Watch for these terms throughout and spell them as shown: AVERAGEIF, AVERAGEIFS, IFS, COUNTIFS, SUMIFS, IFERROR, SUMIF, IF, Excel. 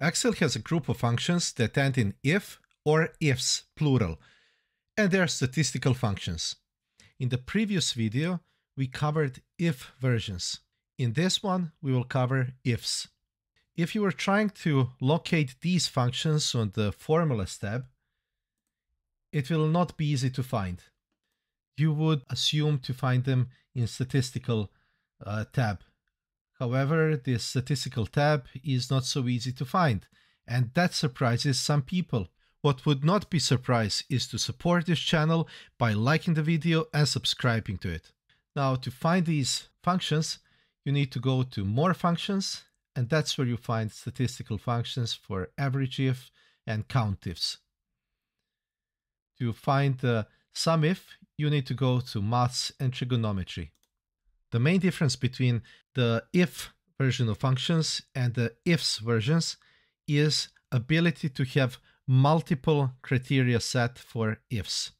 Excel has a group of functions that end in if or ifs, plural, and they are statistical functions. In the previous video, we covered if versions. In this one, we will cover ifs. If you were trying to locate these functions on the Formulas tab, it will not be easy to find. You would assume to find them in Statistical tab. However, the Statistical tab is not so easy to find, and that surprises some people. What would not be surprised is to support this channel by liking the video and subscribing to it. Now, to find these functions, you need to go to More Functions, and that's where you find statistical functions for AVERAGEIF and COUNTIFS. To find the SUMIF, you need to go to Maths and Trigonometry. The main difference between the if version of functions and the ifs versions is ability to have multiple criteria set for ifs.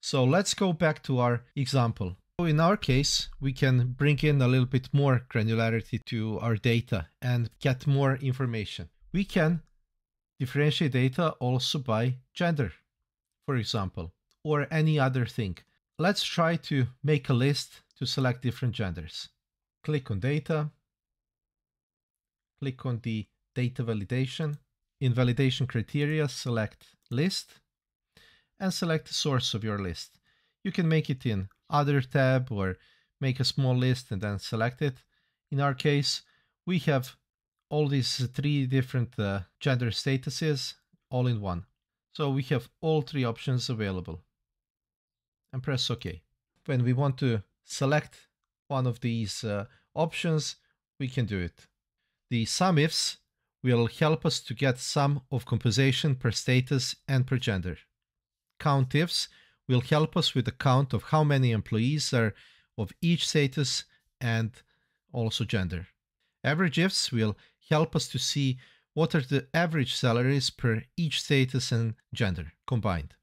So let's go back to our example. In our case, we can bring in a little bit more granularity to our data and get more information. We can differentiate data also by gender, for example, or any other thing. Let's try to make a list to select different genders. Click on data, click on the data validation. In validation criteria, select list and select the source of your list. You can make it in other tab or make a small list and then select it. In our case, we have all these three different gender statuses all in one. So we have all three options available and press OK. When we want to select one of these options, we can do it. The SUMIFS will help us to get sum of compensation per status and per gender. COUNTIFS will help us with the count of how many employees are of each status and also gender. AVERAGEIFS will help us to see what are the average salaries per each status and gender combined.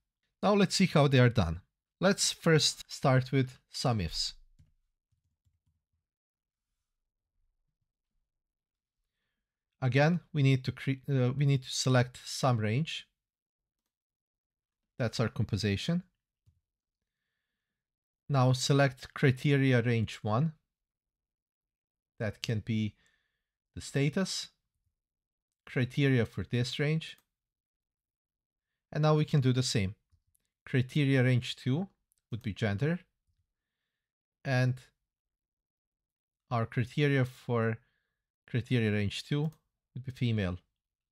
Now let's see how they are done. Let's first start with SUMIFS. Again, we need to select sum range. That's our compensation. Now select criteria range 1. That can be the status, criteria for this range. And now we can do the same. Criteria range 2 would be gender. And our criteria for criteria range 2 would be female.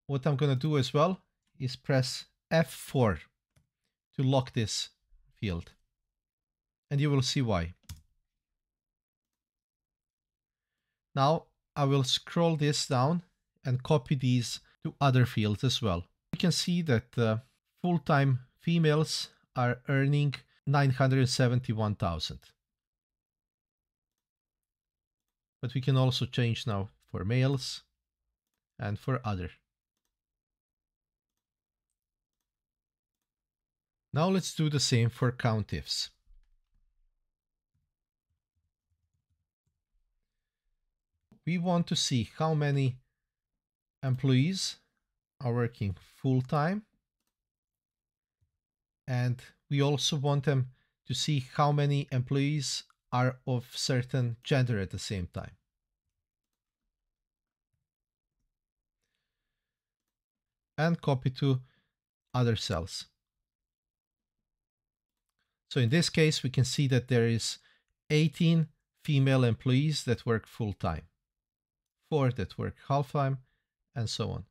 What I'm going to do as well is press F4 to lock this field. And you will see why. Now I will scroll this down and copy these to other fields as well. You can see that full-time females are earning 971,000. But we can also change now for males and for other. Now let's do the same for COUNTIFS. We want to see how many employees are working full-time, and we also want them to see how many employees are of certain gender at the same time. And copy to other cells. So in this case, we can see that there is 18 female employees that work full-time. 4 that work half-time, and so on.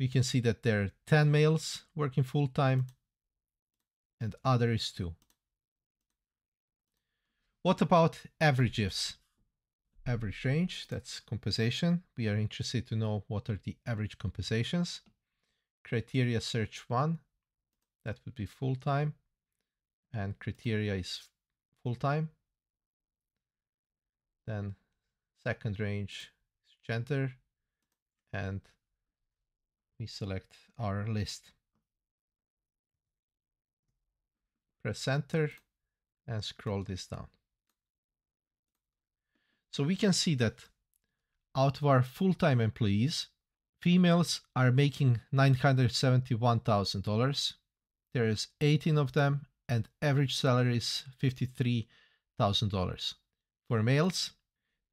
We can see that there are 10 males working full-time, and other is 2. What about AVERAGEIFS? Average range, that's compensation. We are interested to know what are the average compensations. Criteria search 1, that would be full-time, and criteria is full-time. Then second range is gender, and we select our list. Press enter and scroll this down. So we can see that out of our full-time employees, females are making $971,000. There is 18 of them and average salary is $53,000. For males,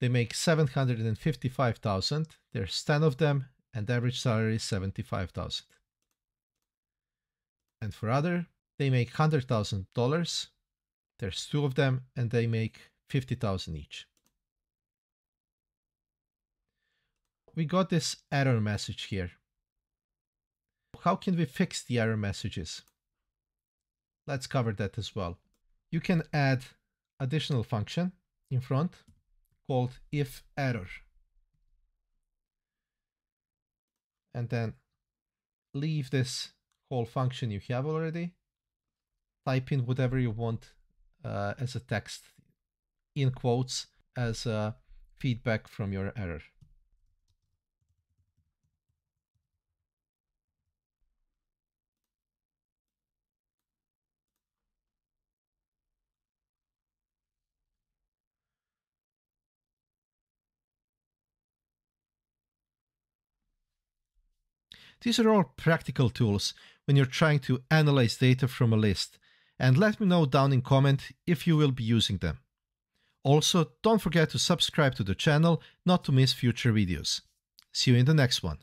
they make $755,000. There's 10 of them and average salary is $75,000. And for other, they make $100,000. There's 2 of them and they make $50,000 each. We got this error message here. How can we fix the error messages? Let's cover that as well. You can add additional function in front called IFERROR. And then leave this whole function you have already. Type in whatever you want as a text in quotes as a feedback from your error. These are all practical tools when you're trying to analyze data from a list, and let me know down in comment if you will be using them. Also, don't forget to subscribe to the channel not to miss future videos. See you in the next one.